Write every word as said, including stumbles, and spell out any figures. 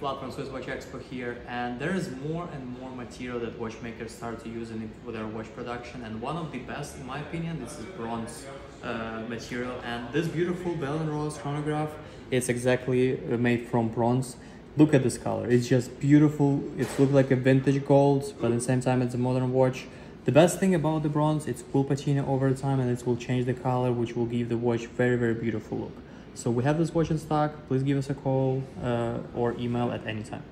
platform, SwissWatch Expo here, and there is more and more material that watchmakers start to use in their watch production, and one of the best, in my opinion, this is bronze uh, material. And this beautiful Bell and Royals chronograph, it's exactly made from bronze. Look at this color, it's just beautiful. It's looked like a vintage gold, but at the same time it's a modern watch. The best thing about the bronze, it's cool patina over time, and it will change the color, which will give the watch very, very beautiful look. So we have this watch in stock. Please give us a call uh, or email at any time.